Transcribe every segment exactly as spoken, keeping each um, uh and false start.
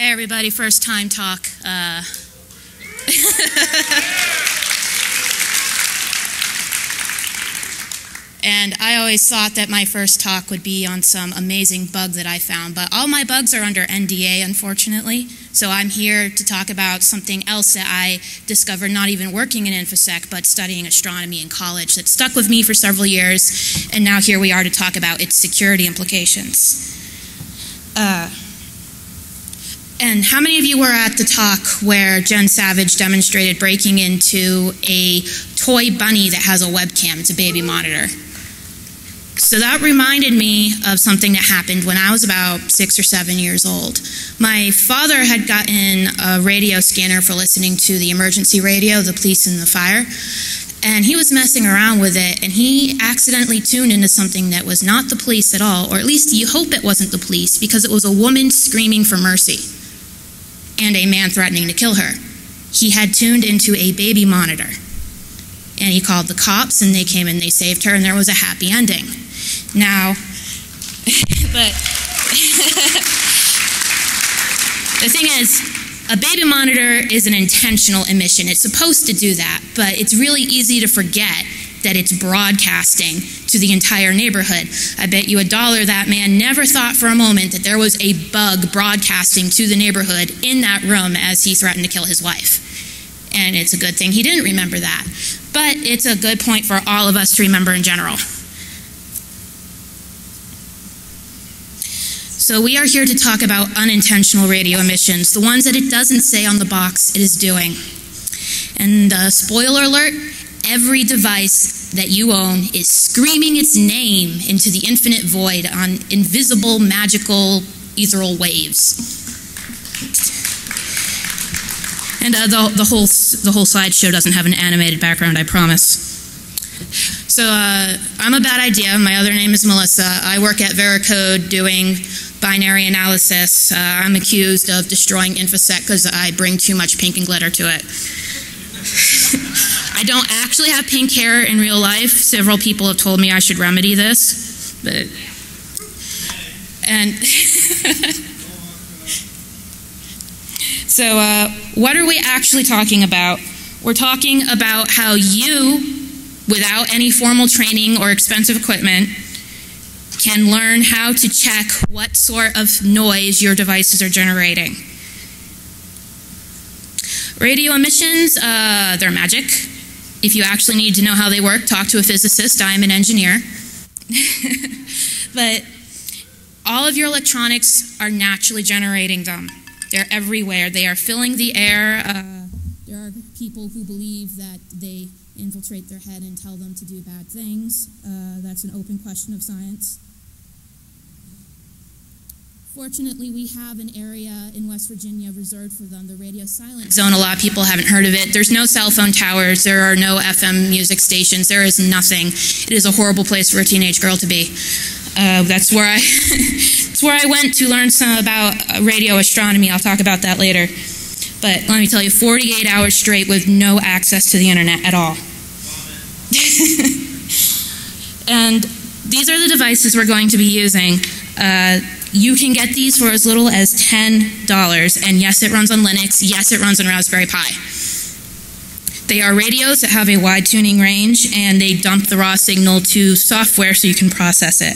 Hey everybody, first time talk. Uh, and I always thought that my first talk would be on some amazing bug that I found, but all my bugs are under N D A, unfortunately. So I'm here to talk about something else that I discovered not even working in InfoSec, but studying astronomy in college that stuck with me for several years, and now here we are to talk about its security implications. Uh, And how many of you were at the talk where Jen Savage demonstrated breaking into a toy bunny that has a webcam? It's a baby monitor. So that reminded me of something that happened when I was about six or seven years old. My father had gotten a radio scanner for listening to the emergency radio, the police and the fire. And he was messing around with it, and he accidentally tuned into something that was not the police at all, or at least you hope it wasn't the police, because it was a woman screaming for mercy and a man threatening to kill her. He had tuned into a baby monitor. And he called the cops, and they came and they saved her, and there was a happy ending. Now, but the thing is, a baby monitor is an intentional emission. It's supposed to do that, but it's really easy to forget that it's broadcasting to the entire neighborhood. I bet you a dollar that man never thought for a moment that there was a bug broadcasting to the neighborhood in that room as he threatened to kill his wife. And it's a good thing he didn't remember that. But it's a good point for all of us to remember in general. So we are here to talk about unintentional radio emissions, the ones that it doesn't say on the box it is doing. And uh, spoiler alert, every device that you own is screaming its name into the infinite void on invisible, magical, ethereal waves. And uh, the, the whole the whole slideshow doesn't have an animated background, I promise. So uh, I'm a bad idea. My other name is Melissa. I work at Veracode doing binary analysis. Uh, I'm accused of destroying InfoSec because I bring too much pink and glitter to it. I don't actually have pink hair in real life. Several people have told me I should remedy this. But, and so uh, what are we actually talking about? We're talking about how you, without any formal training or expensive equipment, can learn how to check what sort of noise your devices are generating. Radio emissions, uh, they're magic. If you actually need to know how they work, talk to a physicist. I'm an engineer. But all of your electronics are naturally generating them. They're everywhere. They are filling the air. Uh, there are people who believe that they infiltrate their head and tell them to do bad things. Uh, that's an open question of science. Fortunately, we have an area in West Virginia reserved for them, the radio silent zone. A lot of people haven't heard of it. There's no cell phone towers. There are no F M music stations. There is nothing. It is a horrible place for a teenage girl to be. Uh, that's where I that's where I went to learn some about radio astronomy. I'll talk about that later. But let me tell you, forty-eight hours straight with no access to the internet at all. And these are the devices we're going to be using. Uh, You can get these for as little as ten dollars, and yes, it runs on Linux, yes, it runs on Raspberry Pi. They are radios that have a wide tuning range, and they dump the raw signal to software so you can process it.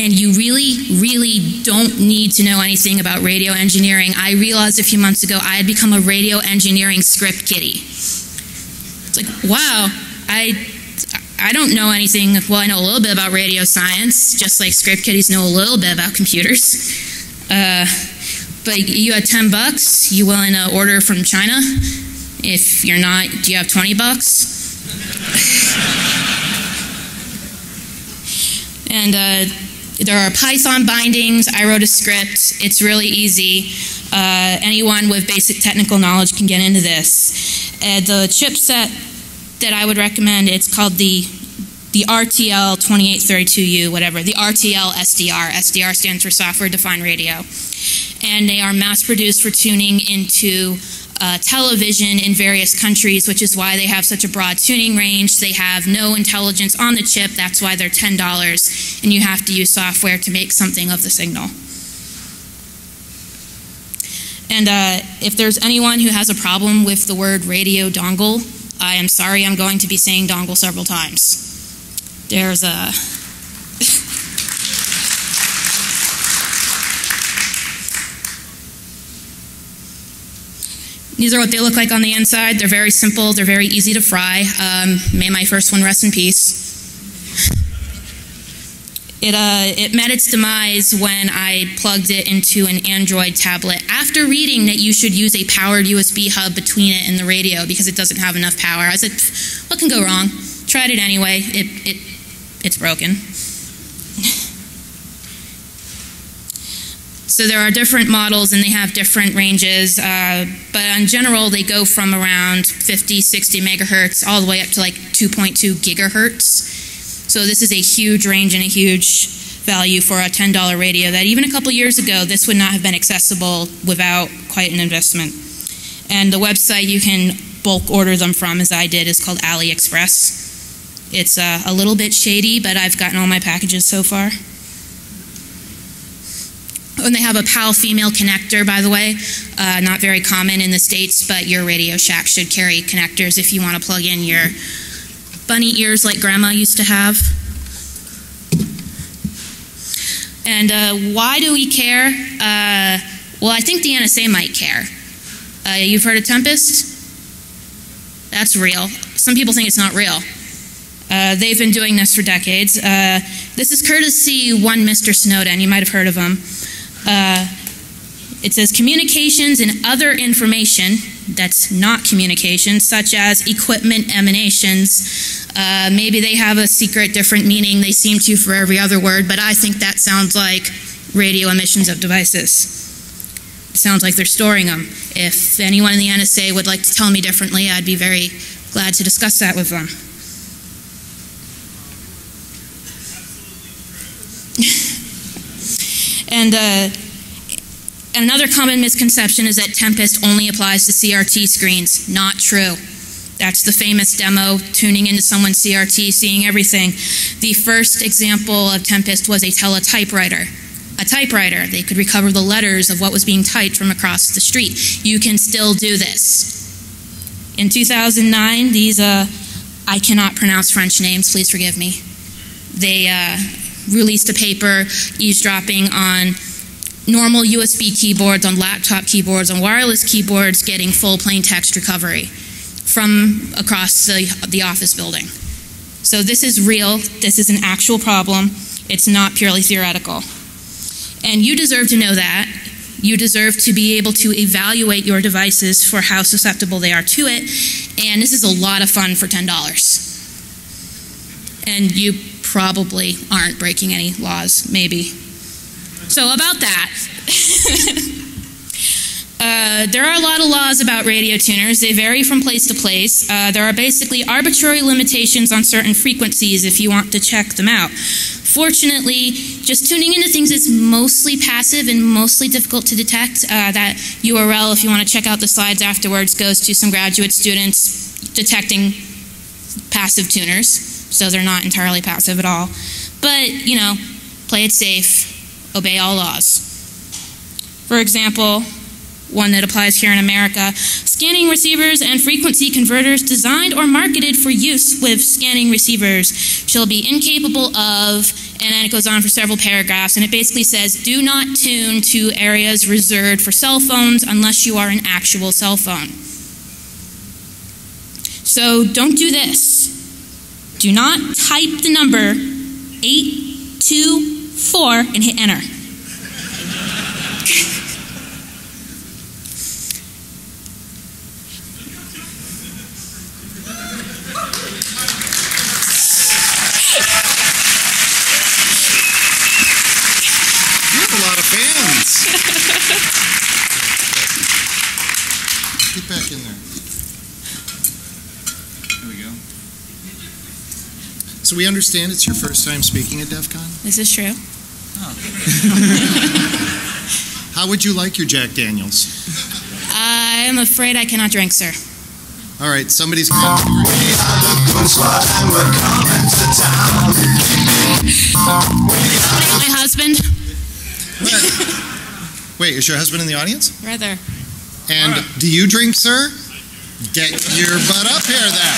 And you really, really don't need to know anything about radio engineering. I realized a few months ago I had become a radio engineering script kiddie. It's like, wow, I... I don't know anything. Well, I know a little bit about radio science, just like script kiddies know a little bit about computers. Uh, but you had ten bucks, you willing to order from China? If you're not, do you have twenty bucks? And uh, there are Python bindings. I wrote a script. It's really easy. Uh, anyone with basic technical knowledge can get into this. Uh, the chipset that I would recommend, it's called the the R T L twenty-eight thirty-two U, whatever, the R T L S D R. S D R stands for Software Defined Radio. And they are mass-produced for tuning into uh, television in various countries, which is why they have such a broad tuning range. They have no intelligence on the chip. That's why they're ten dollars. And you have to use software to make something of the signal. And uh, if there's anyone who has a problem with the word radio dongle, I am sorry, I'm going to be saying dongle several times. There's a... These are what they look like on the inside. They're very simple. They're very easy to fry. Um, may my first one rest in peace. It, uh, it met its demise when I plugged it into an Android tablet after reading that you should use a powered U S B hub between it and the radio because it doesn't have enough power. I said, what can go wrong? Tried it anyway. It, it, it's broken. So there are different models and they have different ranges, uh, but in general they go from around fifty, sixty megahertz all the way up to like two point two gigahertz. So this is a huge range and a huge value for a ten dollar radio that even a couple years ago this would not have been accessible without quite an investment. And the website you can bulk order them from, as I did, is called AliExpress. It's uh, a little bit shady, but I've gotten all my packages so far. And they have a P A L female connector, by the way, uh, not very common in the States, but your Radio Shack should carry connectors if you want to plug in your bunny ears like Grandma used to have. And uh, why do we care? Uh, well, I think the N S A might care. Uh, you've heard of Tempest? That's real. Some people think it's not real. Uh, they've been doing this for decades. Uh, this is courtesy one Mister Snowden. You might have heard of him. Uh, it says communications and other information that's not communication, such as equipment emanations. Uh, maybe they have a secret different meaning they seem to for every other word, but I think that sounds like radio emissions of devices. It sounds like they're storing them. If anyone in the N S A would like to tell me differently, I'd be very glad to discuss that with them. And uh, another common misconception is that Tempest only applies to C R T screens. Not true. That's the famous demo, tuning into someone's C R T, seeing everything. The first example of Tempest was a teletypewriter. A typewriter. They could recover the letters of what was being typed from across the street. You can still do this. In two thousand nine, these, uh, I cannot pronounce French names, please forgive me. They... Uh, released a paper eavesdropping on normal U S B keyboards, on laptop keyboards, on wireless keyboards, getting full plain text recovery from across the, the office building. So this is real. This is an actual problem. It's not purely theoretical. And you deserve to know that. You deserve to be able to evaluate your devices for how susceptible they are to it. And this is a lot of fun for ten dollars. And you probably aren't breaking any laws, maybe. So about that, uh, there are a lot of laws about radio tuners. They vary from place to place. Uh, there are basically arbitrary limitations on certain frequencies if you want to check them out. Fortunately, just tuning into things is mostly passive and mostly difficult to detect. Uh, that U R L, if you want to check out the slides afterwards, goes to some graduate students detecting passive tuners. So they're not entirely passive at all. But, you know, play it safe, obey all laws. For example, one that applies here in America, scanning receivers and frequency converters designed or marketed for use with scanning receivers shall be incapable of, and then it goes on for several paragraphs, and it basically says, do not tune to areas reserved for cell phones unless you are an actual cell phone. So don't do this. Do not type the number eight two four and hit enter. You have a lot of fans. Get back in there. So we understand it's your first time speaking at DEF CON? This is true. Oh. How would you like your Jack Daniels? I'm afraid I cannot drink, sir. All right, somebody's coming. My husband. Wait, is your husband in the audience? Right there. And do you drink, sir? Get your butt up here, then.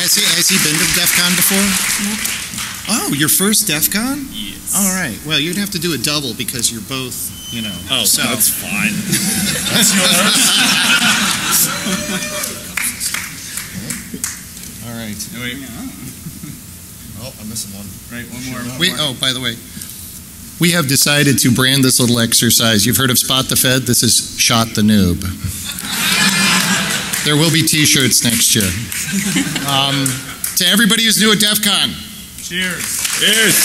Has he, has he been to DEFCON before? No. Oh, your first DEFCON? Yes. All right. Well, you'd have to do a double because you're both, you know. Oh, so that's fine. That's yours. All right. No, wait. Oh, I'm missing one. Right, one more. One we, more. Oh, by the way. We have decided to brand this little exercise. You've heard of Spot the Fed? This is Shot the Noob. There will be t-shirts next year. Um, to everybody who's new at DEF CON. Cheers. Cheers.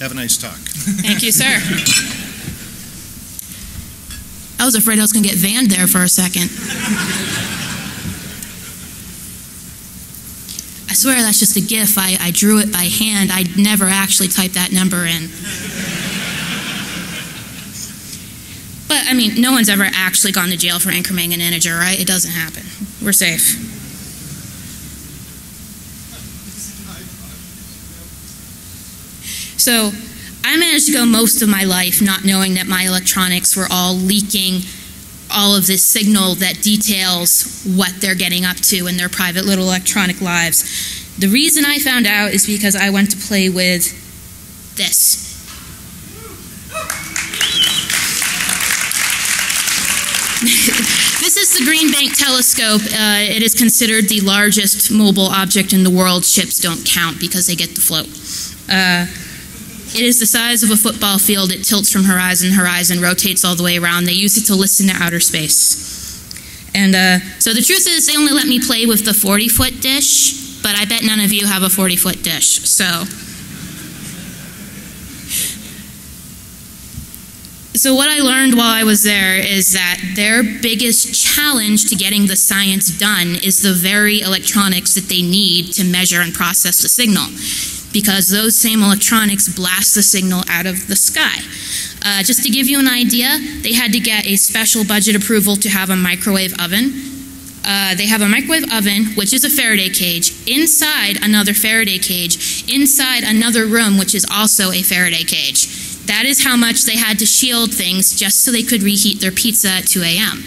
Have a nice talk. Thank you, sir. I was afraid I was going to get vanned there for a second. I swear that's just a GIF. I, I drew it by hand. I never actually typed that number in. But, I mean, no one's ever actually gone to jail for incrementing an integer, right? It doesn't happen. We're safe. So, I managed to go most of my life not knowing that my electronics were all leaking all of this signal that details what they're getting up to in their private little electronic lives. The reason I found out is because I went to play with this. This is the Green Bank telescope. Uh, it is considered the largest mobile object in the world. Ships don't count because they get the float. Uh, It is the size of a football field. It tilts from horizon to horizon, rotates all the way around. They use it to listen to outer space. And uh, so the truth is they only let me play with the forty-foot dish, but I bet none of you have a forty-foot dish. So so what I learned while I was there is that their biggest challenge to getting the science done is the very electronics that they need to measure and process the signal, because those same electronics blast the signal out of the sky. Uh, just to give you an idea, they had to get a special budget approval to have a microwave oven. Uh, they have a microwave oven, which is a Faraday cage, inside another Faraday cage, inside another room, which is also a Faraday cage. That is how much they had to shield things just so they could reheat their pizza at two A M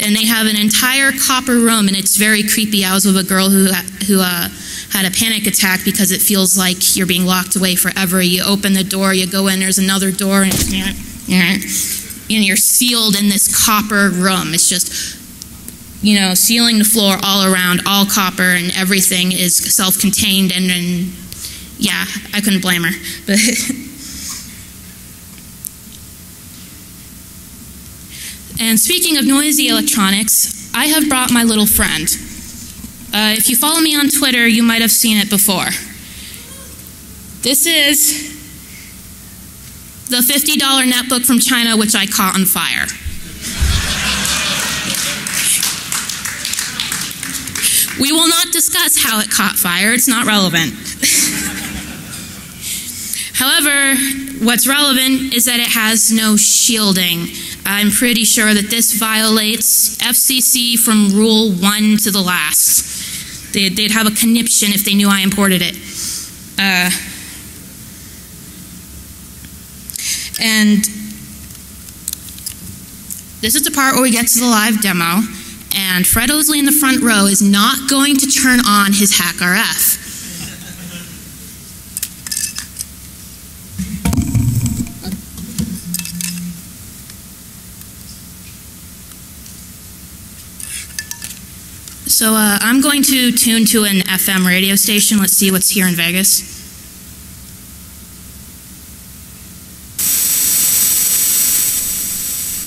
And they have an entire copper room, and it's very creepy. I was with a girl who who uh, had a panic attack because it feels like you're being locked away forever. You open the door, you go in, there's another door, and it's, you know, you're sealed in this copper room. It's just, you know, ceiling to floor all around, all copper, and everything is self-contained. And, and yeah, I couldn't blame her, but. And speaking of noisy electronics, I have brought my little friend. Uh, if you follow me on Twitter, you might have seen it before. This is the fifty dollar netbook from China, which I caught on fire. We will not discuss how it caught fire. It's not relevant. However, what's relevant is that it has no shielding. I'm pretty sure that this violates F C C from rule one to the last. They'd, they'd have a conniption if they knew I imported it. Uh, and this is the part where we get to the live demo, and Fred Osley in the front row is not going to turn on his HackRF. So uh, I'm going to tune to an F M radio station. Let's see what's here in Vegas.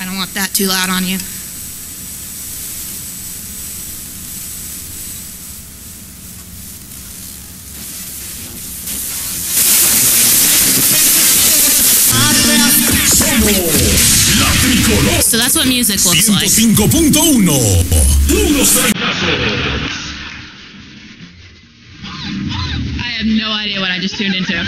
I don't want that too loud on you. So that's what music looks like. I have no idea what I just tuned into.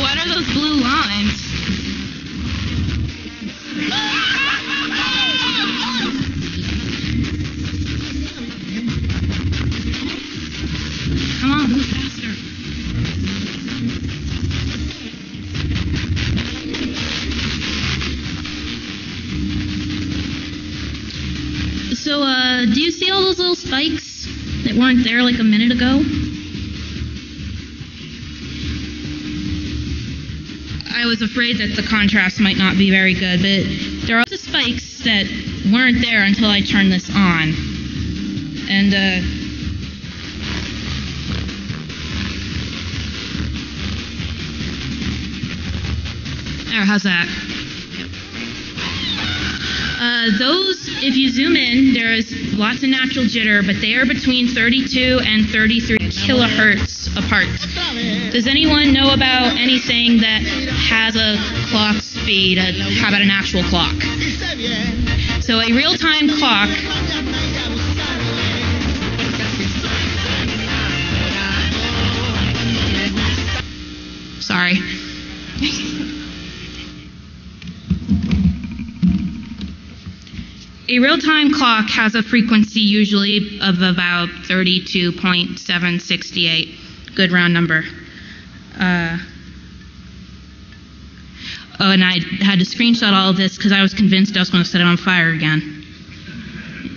what are those blue lines? Come on, move faster. So, uh, do you see all those little spikes that weren't there like a minute ago? I was afraid that the contrast might not be very good, but there are also spikes that weren't there until I turned this on. And uh, there, how's that? Uh, those, if you zoom in, there is lots of natural jitter, but they are between thirty-two and thirty-three kilohertz apart. Does anyone know about anything that has a clock speed? A, how about an actual clock? So a real-time clock. Sorry. A real-time clock has a frequency usually of about thirty-two point seven six eight. Good round number. Uh, Oh, and I had to screenshot all of this because I was convinced I was going to set it on fire again,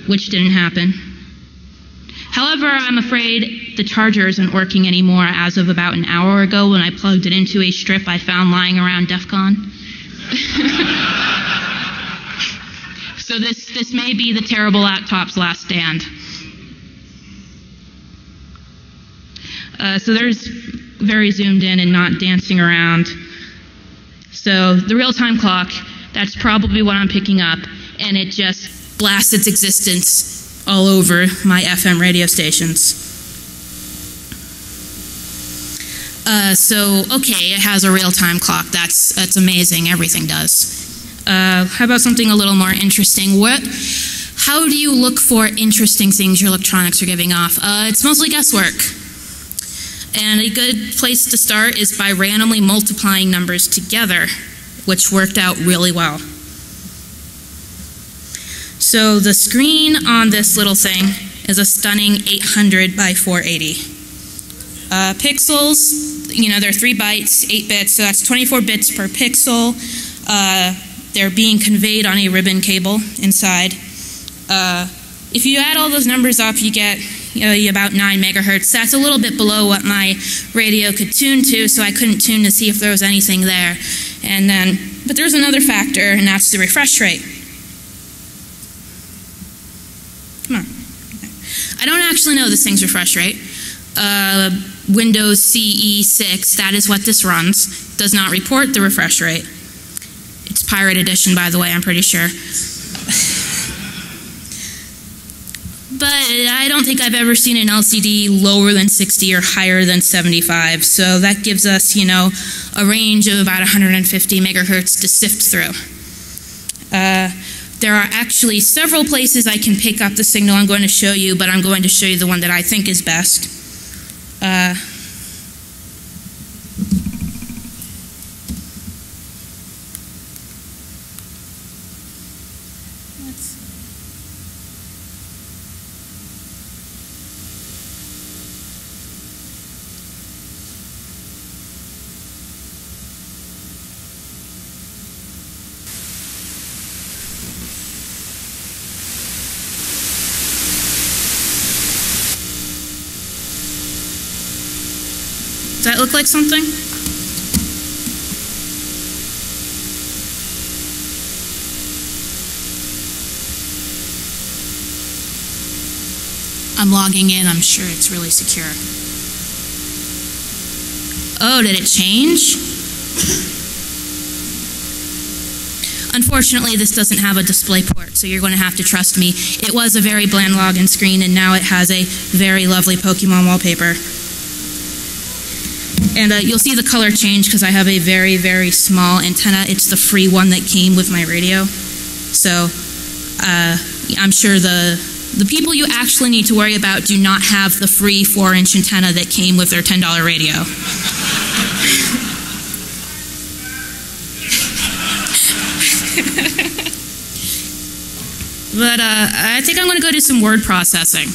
which didn't happen. However, I'm afraid the charger isn't working anymore as of about an hour ago when I plugged it into a strip I found lying around DEFCON. So this, this may be the terrible laptop's last stand. Uh, so there's very zoomed in and not dancing around. So the real-time clock, that's probably what I'm picking up, and it just blasts its existence all over my F M radio stations. Uh, so, okay, it has a real-time clock. That's, that's amazing. Everything does. Uh, how about something a little more interesting? What? How do you look for interesting things your electronics are giving off? Uh, it's mostly guesswork. And a good place to start is by randomly multiplying numbers together, which worked out really well. So the screen on this little thing is a stunning eight hundred by four eighty. Uh, pixels, you know, they're three bytes, eight bits, so that's twenty-four bits per pixel. Uh, they're being conveyed on a ribbon cable inside. Uh, if you add all those numbers up, you get You know, about nine megahertz. That's a little bit below what my radio could tune to, so I couldn't tune to see if there was anything there. And then, but there's another factor, and that's the refresh rate. Come on. I don't actually know this thing's refresh rate. Uh, Windows C E six, that is what this runs, does not report the refresh rate. It's pirate edition, by the way, I'm pretty sure. But I don't think I've ever seen an L C D lower than sixty or higher than seventy-five. So that gives us, you know, a range of about one hundred fifty megahertz to sift through. Uh, there are actually several places I can pick up the signal I'm going to show you, but I'm going to show you the one that I think is best. Uh, Does that look like something? I'm logging in. I'm sure it's really secure. Oh, did it change? Unfortunately, this doesn't have a display port, so you're going to have to trust me. It was a very bland login screen, and now it has a very lovely Pokemon wallpaper. And uh, you'll see the color change because I have a very, very small antenna. It's the free one that came with my radio. So uh, I'm sure the, the people you actually need to worry about do not have the free four inch antenna that came with their ten dollar radio. But uh, I think I'm going to go do some word processing.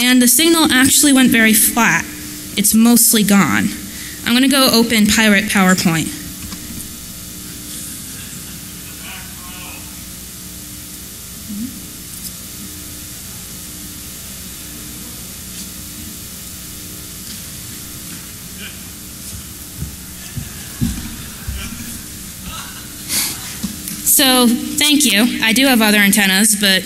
And the signal actually went very flat. It's mostly gone. I'm going to go open Pirate PowerPoint. So, thank you. I do have other antennas, but...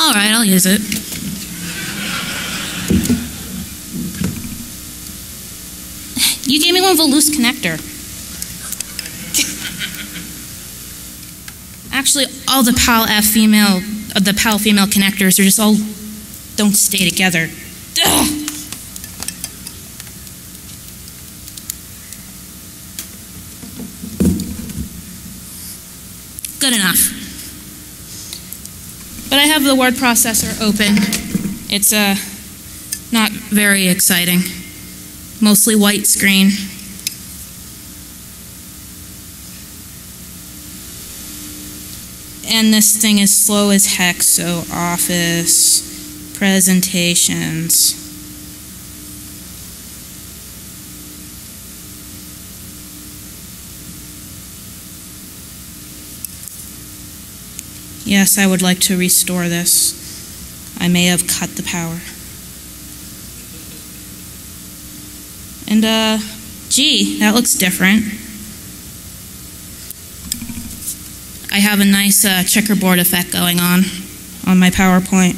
All right, I'll use it. You gave me one with a loose connector. Actually, all the PAL-F female, uh, the PAL female connectors are just all don't stay together. Ugh. Good enough. But I have the word processor open. It's uh, not very exciting. Mostly white screen. And this thing is slow as heck, so Office, presentations. Yes, I would like to restore this. I may have cut the power. And, uh, gee, that looks different. I have a nice uh, checkerboard effect going on on my PowerPoint.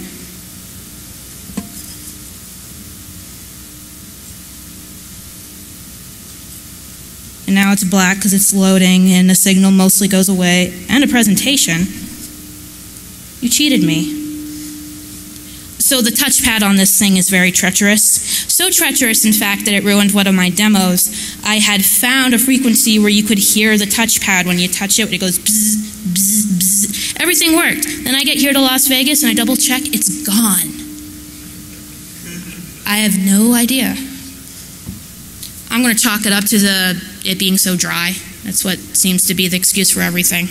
And now it's black because it's loading and the signal mostly goes away. And a presentation. You cheated me. So the touchpad on this thing is very treacherous. So treacherous, in fact, that it ruined one of my demos. I had found a frequency where you could hear the touchpad when you touch it. It goes bzzz. Bzz, bzz. Everything worked. Then I get here to Las Vegas and I double check, it's gone. I have no idea. I'm going to chalk it up to the it being so dry. That's what seems to be the excuse for everything.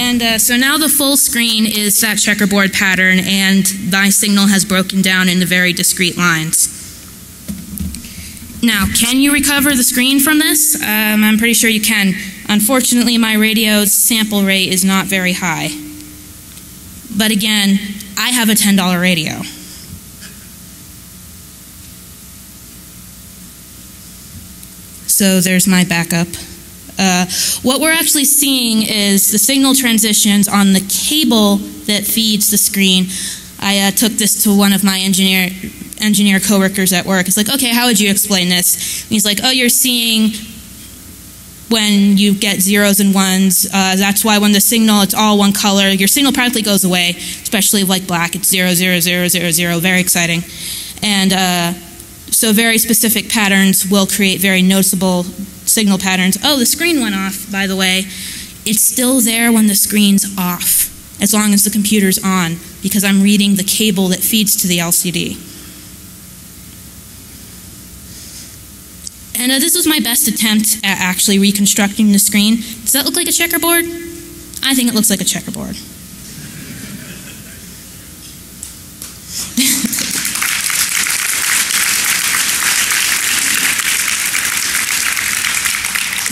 And uh, so now the full screen is that checkerboard pattern, and my signal has broken down into very discrete lines. Now, can you recover the screen from this? Um, I'm pretty sure you can. Unfortunately, my radio's sample rate is not very high. But again, I have a ten dollar radio. So there's my backup. Uh, what we're actually seeing is the signal transitions on the cable that feeds the screen. I uh, took this to one of my engineer engineer coworkers at work. It's like, okay, how would you explain this? And he's like, oh, you're seeing when you get zeros and ones. Uh, that's why when the signal, it's all one color. Your signal practically goes away, especially like black. It's zero, zero, zero, zero, zero. Very exciting. And uh, so very specific patterns will create very noticeable signal patterns. Oh, the screen went off, by the way. It's still there when the screen's off, as long as the computer's on, because I'm reading the cable that feeds to the L C D. And uh, this was my best attempt at actually reconstructing the screen. Does that look like a checkerboard? I think it looks like a checkerboard.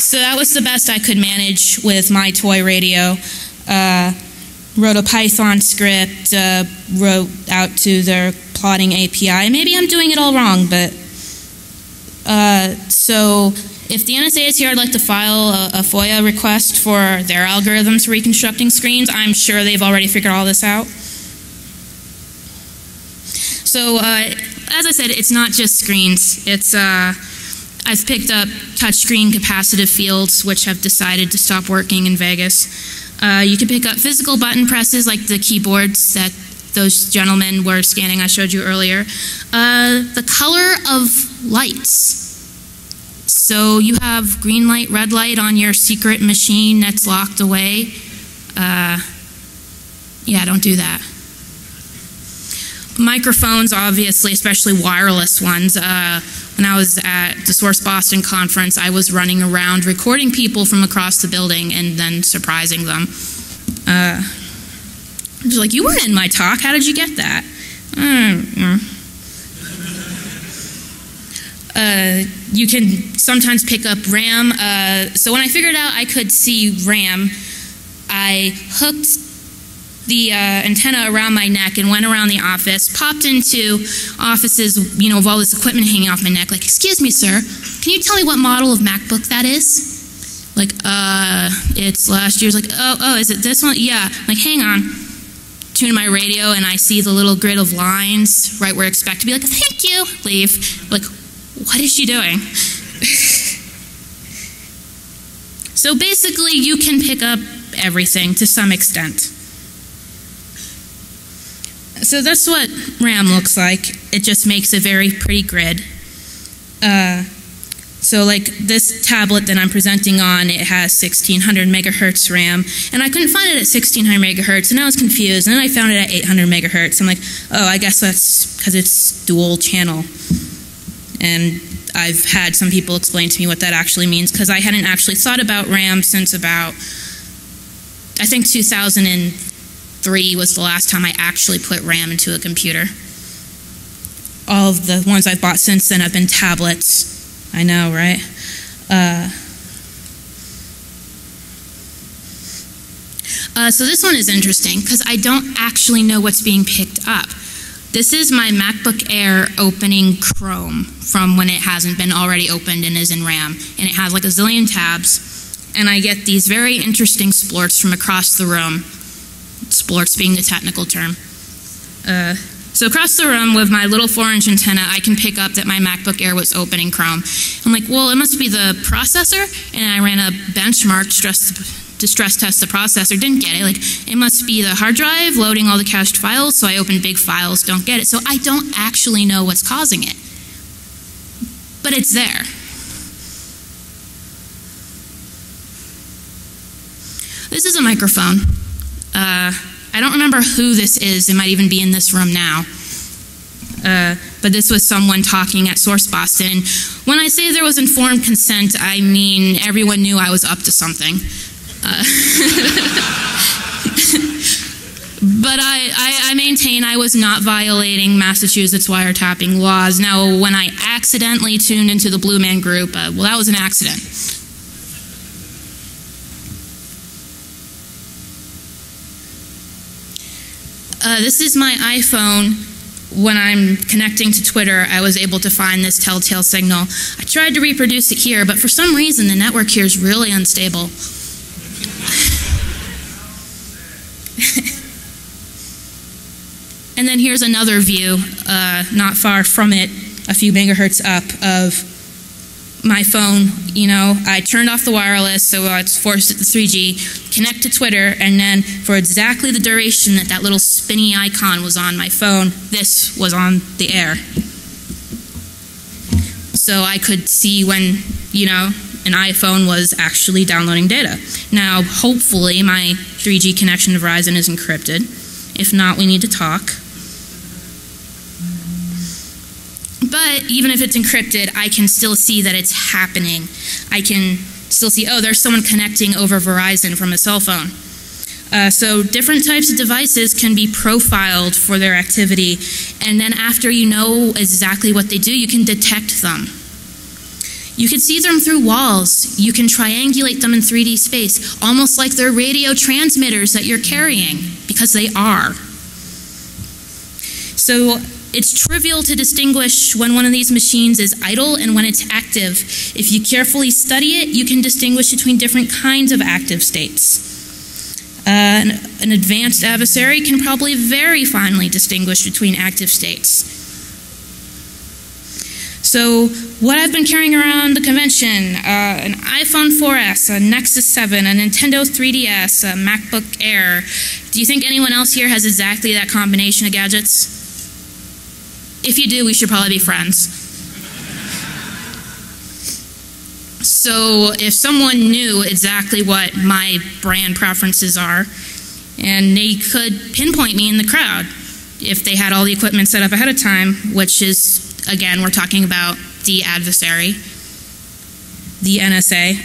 So that was the best I could manage with my toy radio. Uh, wrote a Python script, uh, wrote out to their plotting A P I. Maybe I'm doing it all wrong, but... Uh, so if the N S A is here, I'd like to file a, a FOIA request for their algorithms for reconstructing screens. I'm sure they've already figured all this out. So uh, as I said, it's not just screens. It's... Uh, I've picked up touchscreen capacitive fields, which have decided to stop working in Vegas. Uh, you can pick up physical button presses like the keyboards that those gentlemen were scanning I showed you earlier. Uh, the color of lights. So you have green light, red light on your secret machine that's locked away. Uh, yeah, don't do that. Microphones, obviously, especially wireless ones. Uh, when I was at the Source Boston conference, I was running around recording people from across the building and then surprising them. Uh, I was like, you weren't in my talk. How did you get that? Mm-hmm. uh, you can sometimes pick up RAM. Uh, so when I figured out I could see RAM, I hooked the uh, antenna around my neck and went around the office, popped into offices, you know, of all this equipment hanging off my neck, like, excuse me, sir, can you tell me what model of MacBook that is? Like, uh, it's last year's, like, oh, oh, is it this one? Yeah. I'm like, hang on. Tune my radio, and I see the little grid of lines right where I expect to be like, thank you, leave. I'm like, what is she doing? So basically, you can pick up everything to some extent. So that's what RAM looks like. It just makes a very pretty grid. Uh, so like this tablet that I'm presenting on, it has sixteen hundred megahertz RAM, and I couldn't find it at sixteen hundred megahertz, and I was confused, and then I found it at eight hundred megahertz. I'm like, oh, I guess that's because it's dual channel. And I've had some people explain to me what that actually means, because I hadn't actually thought about RAM since about, I think two thousand three was the last time I actually put RAM into a computer. All of the ones I've bought since then have been tablets. I know, right? Uh, uh, so this one is interesting because I don't actually know what's being picked up. This is my MacBook Air opening Chrome from when it hasn't been already opened and is in RAM. And it has like a zillion tabs. And I get these very interesting splorts from across the room. Splorts being the technical term. Uh, so across the room with my little four inch antenna, I can pick up that my MacBook Air was opening Chrome. I'm like, well, it must be the processor. And I ran a benchmark stress, to stress test the processor. Didn't get it. Like, it must be the hard drive loading all the cached files. So I open big files. Don't get it. So I don't actually know what's causing it. But it's there. This is a microphone. Uh, I don't remember who this is. It might even be in this room now. Uh, but this was someone talking at Source Boston. When I say there was informed consent, I mean everyone knew I was up to something. Uh, but I, I, I maintain I was not violating Massachusetts wiretapping laws. Now, when I accidentally tuned into the Blue Man Group, uh, well, that was an accident. Uh, this is my iPhone. When I'm connecting to Twitter, I was able to find this telltale signal. I tried to reproduce it here, but for some reason, the network here is really unstable. And then here's another view, uh, not far from it, a few megahertz up, of my phone. You know, I turned off the wireless, so it's forced at the three G, connect to Twitter, and then for exactly the duration that that little spinny icon was on my phone, this was on the air. So I could see when, you know, an iPhone was actually downloading data. Now, hopefully, my three G connection to Verizon is encrypted. If not, we need to talk. But even if it's encrypted, I can still see that it's happening. I can still see, oh, there's someone connecting over Verizon from a cell phone. Uh, so different types of devices can be profiled for their activity. And then after you know exactly what they do, you can detect them. You can see them through walls. You can triangulate them in three D space, almost like they're radio transmitters that you're carrying, because they are. So it's trivial to distinguish when one of these machines is idle and when it's active. If you carefully study it, you can distinguish between different kinds of active states. Uh, an, an advanced adversary can probably very finely distinguish between active states. So what I've been carrying around the convention, uh, an iPhone four S, a Nexus seven, a Nintendo three D S, a MacBook Air. Do you think anyone else here has exactly that combination of gadgets? If you do, we should probably be friends. So if someone knew exactly what my brand preferences are, and they could pinpoint me in the crowd if they had all the equipment set up ahead of time, which is, again, we're talking about the adversary, the N S A.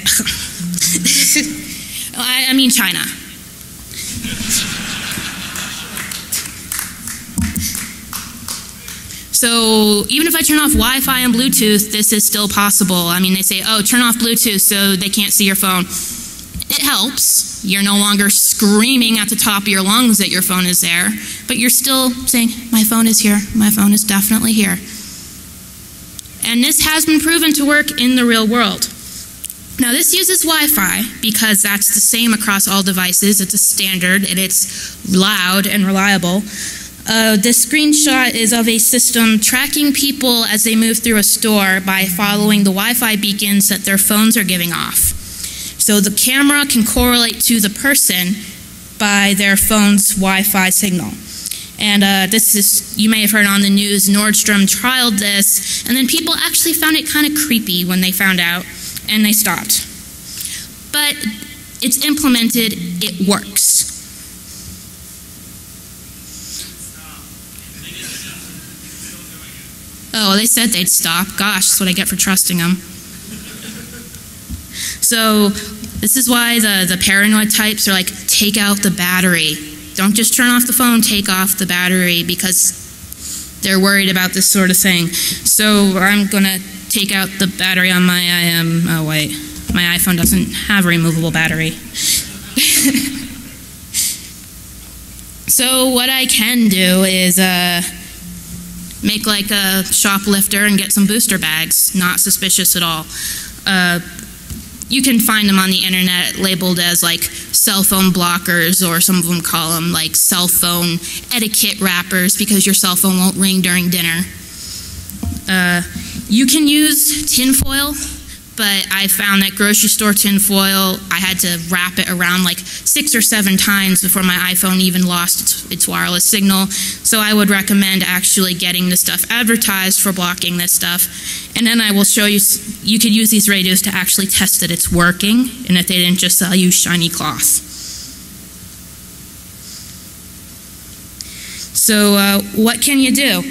I, I mean China. So even if I turn off Wi-Fi and Bluetooth, this is still possible. I mean, they say, oh, turn off Bluetooth so they can't see your phone. It helps. You're no longer screaming at the top of your lungs that your phone is there, but you're still saying, my phone is here, my phone is definitely here. And this has been proven to work in the real world. Now, this uses Wi-Fi because that's the same across all devices. It's a standard, and it's loud and reliable. Uh, this screenshot is of a system tracking people as they move through a store by following the Wi-Fi beacons that their phones are giving off. So the camera can correlate to the person by their phone's Wi-Fi signal. And uh, this is, you may have heard on the news, Nordstrom trialed this, and then people actually found it kind of creepy when they found out, and they stopped. But it's implemented, it works. Oh, they said they'd stop. Gosh, that's what I get for trusting them. So this is why the, the paranoid types are like, take out the battery. Don't just turn off the phone, take off the battery, because they're worried about this sort of thing. So I'm going to take out the battery on my I M. Oh, wait. My iPhone doesn't have a removable battery. So what I can do is uh, make like a shoplifter and get some booster bags. Not suspicious at all. Uh, you can find them on the internet labeled as like cell phone blockers, or some of them call them like cell phone etiquette wrappers because your cell phone won't ring during dinner. Uh, you can use tinfoil, but I found that grocery store tinfoil, I had to wrap it around like six or seven times before my iPhone even lost its, its wireless signal. So I would recommend actually getting the stuff advertised for blocking this stuff. And then I will show you, you could use these radios to actually test that it's working and that they didn't just sell you shiny cloth. So uh, what can you do?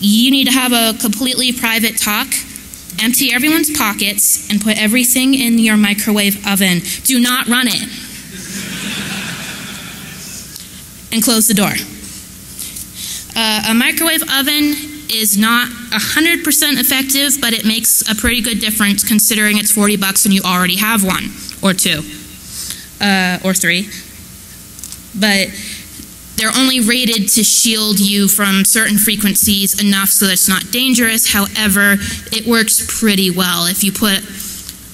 You need to have a completely private talk. Empty everyone's pockets and put everything in your microwave oven. Do not run it. And close the door. Uh, a microwave oven is not one hundred percent effective, but it makes a pretty good difference considering it's forty bucks and you already have one, or two, uh, or three. But they're only rated to shield you from certain frequencies enough so that it's not dangerous. However, it works pretty well. If you put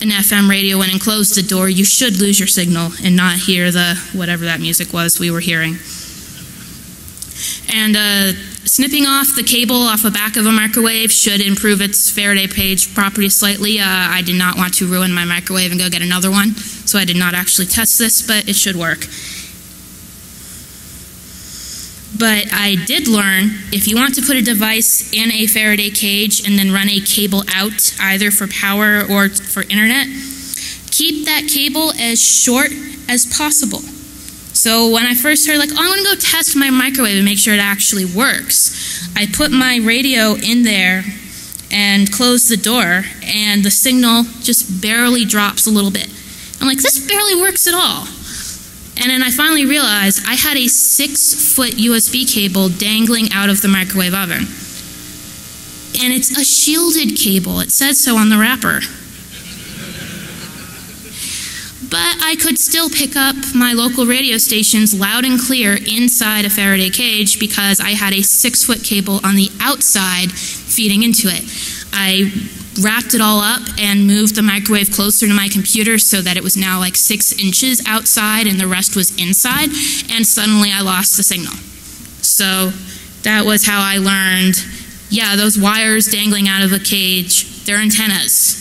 an F M radio in and close the door, you should lose your signal and not hear the whatever that music was we were hearing. And uh, snipping off the cable off the back of a microwave should improve its Faraday cage property slightly. Uh, I did not want to ruin my microwave and go get another one, so I did not actually test this, but it should work. But I did learn, if you want to put a device in a Faraday cage and then run a cable out, either for power or for internet, keep that cable as short as possible. So when I first heard, like, oh, I'm going to go test my microwave and make sure it actually works, I put my radio in there and closed the door, and the signal just barely drops a little bit. I'm like, this barely works at all. And then I finally realized I had a six-foot U S B cable dangling out of the microwave oven. And it's a shielded cable. It says so on the wrapper. But I could still pick up my local radio stations loud and clear inside a Faraday cage because I had a six-foot cable on the outside feeding into it. I wrapped it all up and moved the microwave closer to my computer so that it was now like six inches outside and the rest was inside, and suddenly I lost the signal. So that was how I learned Yeah, those wires dangling out of a cage, they're antennas.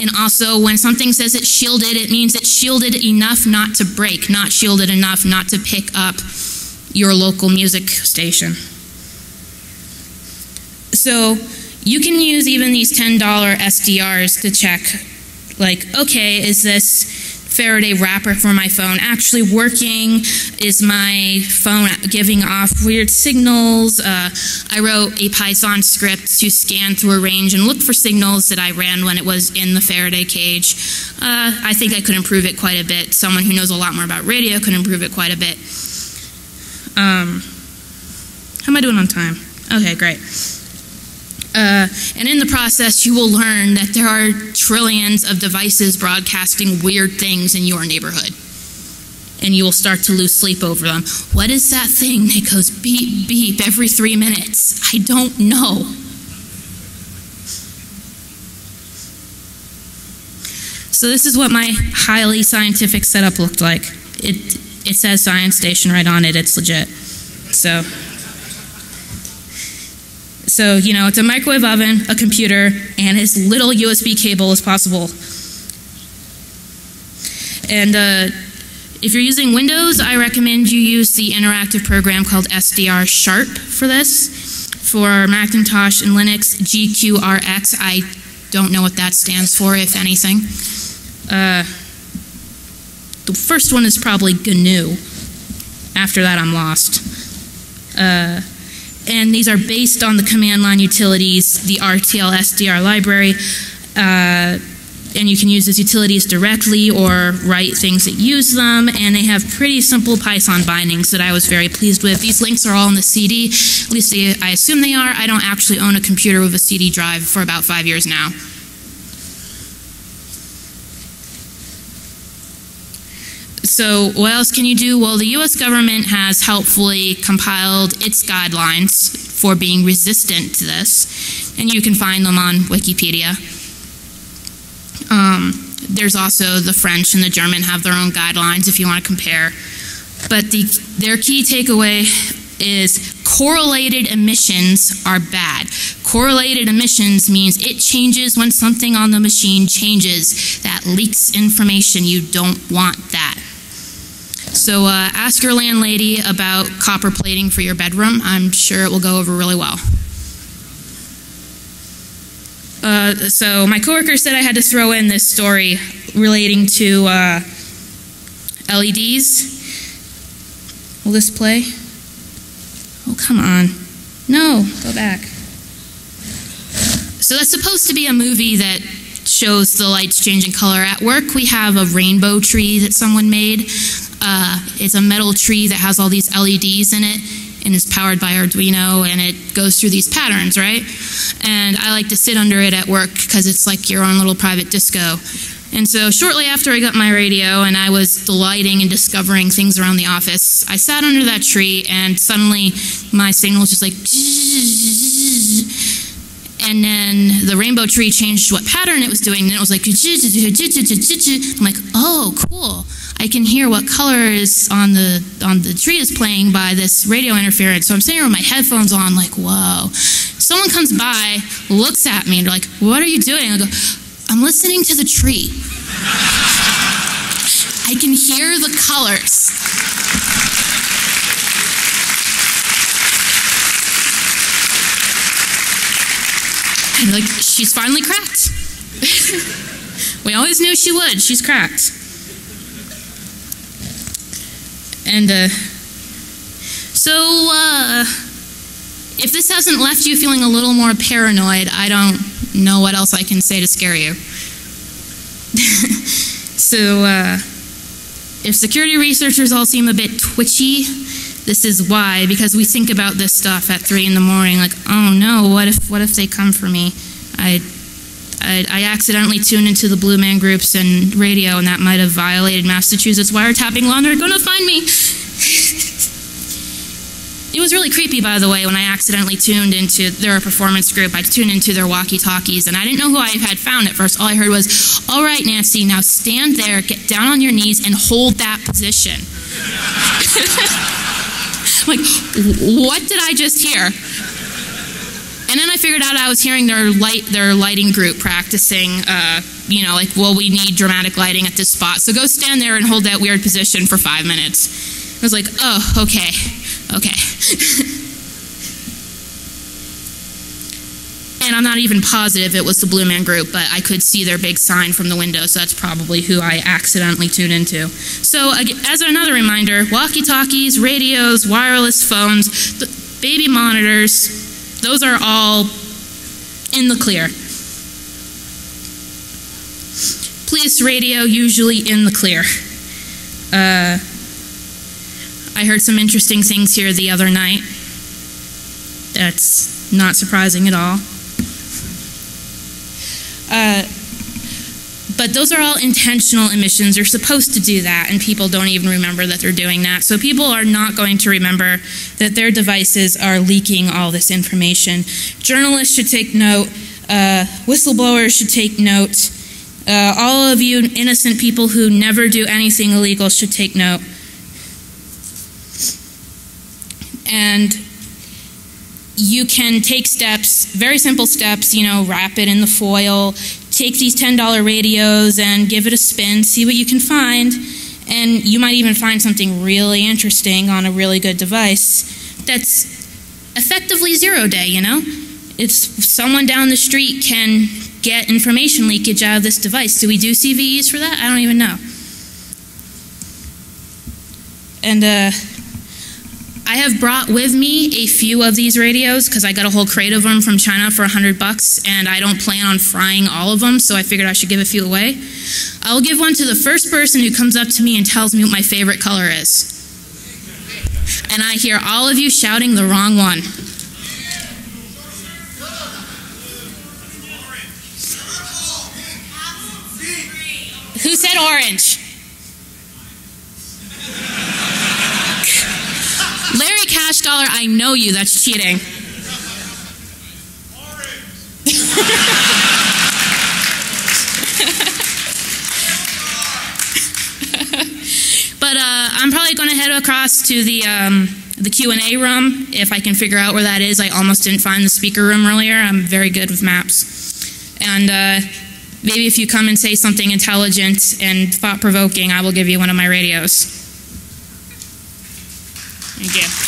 And also, when something says it's shielded, it means it's shielded enough not to break, not shielded enough not to pick up your local music station. So you can use even these ten dollar S D Rs to check, like, okay, is this Faraday wrapper for my phone actually working? Is my phone giving off weird signals? Uh, I wrote a Python script to scan through a range and look for signals that I ran when it was in the Faraday cage. Uh, I think I could improve it quite a bit. Someone who knows a lot more about radio could improve it quite a bit. Um, how am I doing on time? Okay, great. Uh, and in the process, you will learn that there are trillions of devices broadcasting weird things in your neighborhood. And you will start to lose sleep over them. What is that thing that goes beep, beep every three minutes? I don't know. So this is what my highly scientific setup looked like. It, it says Science Station right on it. It's legit. So... So, you know, it's a microwave oven, a computer, and as little U S B cable as possible. And uh, if you're using Windows, I recommend you use the interactive program called S D R Sharp for this. For Macintosh and Linux, G Q R X, I don't know what that stands for, if anything. Uh, the first one is probably G N U. After that, I'm lost. Uh, And these are based on the command line utilities, the R T L S D R library, uh, and you can use those utilities directly or write things that use them, and they have pretty simple Python bindings that I was very pleased with. These links are all in the C D, at least they, I assume they are. I don't actually own a computer with a C D drive for about five years now. So what else can you do? Well, the U S government has helpfully compiled its guidelines for being resistant to this, and you can find them on Wikipedia. Um, there's also the French and the German have their own guidelines if you want to compare. But the, their key takeaway is correlated emissions are bad. Correlated emissions means it changes when something on the machine changes. That leaks information. You don't want that. So uh, ask your landlady about copper plating for your bedroom. I'm sure it will go over really well. Uh, so my coworker said I had to throw in this story relating to uh, L E Ds. Will this play? Oh, come on. No, go back. So that's supposed to be a movie that shows the lights changing color. At work, we have a rainbow tree that someone made. Uh, it's a metal tree that has all these L E Ds in it and is powered by Arduino, and it goes through these patterns, right? And I like to sit under it at work because it's like your own little private disco. And so shortly after I got my radio and I was delighting in discovering things around the office, I sat under that tree and suddenly my signal was just like... And then the rainbow tree changed what pattern it was doing, and it was like... I'm like, oh, cool. I can hear what color is on the on the tree is playing by this radio interference. So I'm sitting here with my headphones on, like, whoa. Someone comes by, looks at me, and they're like, what are you doing? I go, I'm listening to the tree. I can hear the colors. And like, she's finally cracked. We always knew she would. She's cracked. And uh, so uh, if this hasn't left you feeling a little more paranoid, I don't know what else I can say to scare you. So uh, if security researchers all seem a bit twitchy, this is why, because we think about this stuff at three in the morning, like, oh no, what if what if they come for me? I, I, I accidentally tuned into the Blue Man Groups and radio, and that might have violated Massachusetts wiretapping law, and they're going to find me. It was really creepy, by the way, when I accidentally tuned into their performance group. I tuned into their walkie-talkies, and I didn't know who I had found at first. All I heard was, all right, Nancy, now stand there, get down on your knees, and hold that position. I'm like, what did I just hear? And then I figured out I was hearing their light, their lighting group practicing, uh, you know, like, well, we need dramatic lighting at this spot, so go stand there and hold that weird position for five minutes. I was like, oh, okay, okay. And I'm not even positive it was the Blue Man Group, but I could see their big sign from the window, so that's probably who I accidentally tuned into. So, as another reminder, walkie-talkies, radios, wireless phones, th- baby monitors, those are all in the clear. Police radio, usually in the clear. Uh, I heard some interesting things here the other night. That's not surprising at all. Uh, but those are all intentional emissions. They're supposed to do that, and people don't even remember that they're doing that. So people are not going to remember that their devices are leaking all this information. Journalists should take note. Uh, whistleblowers should take note. Uh, all of you innocent people who never do anything illegal should take note. And you can take steps, very simple steps, you know, wrap it in the foil, take these ten dollar radios and give it a spin, see what you can find, and you might even find something really interesting on a really good device that's effectively zero day, you know? It's someone down the street can get information leakage out of this device. Do we do C V Es for that? I don't even know. And, uh... I have brought with me a few of these radios because I got a whole crate of them from China for a hundred bucks, and I don't plan on frying all of them, so I figured I should give a few away. I'll give one to the first person who comes up to me and tells me what my favorite color is. And I hear all of you shouting the wrong one. Who said orange? Larry Cash Dollar, I know you. That's cheating. But uh, I'm probably going to head across to the um, the Q and A room if I can figure out where that is. I almost didn't find the speaker room earlier. I'm very good with maps. And uh, maybe if you come and say something intelligent and thought-provoking, I will give you one of my radios. Thank you.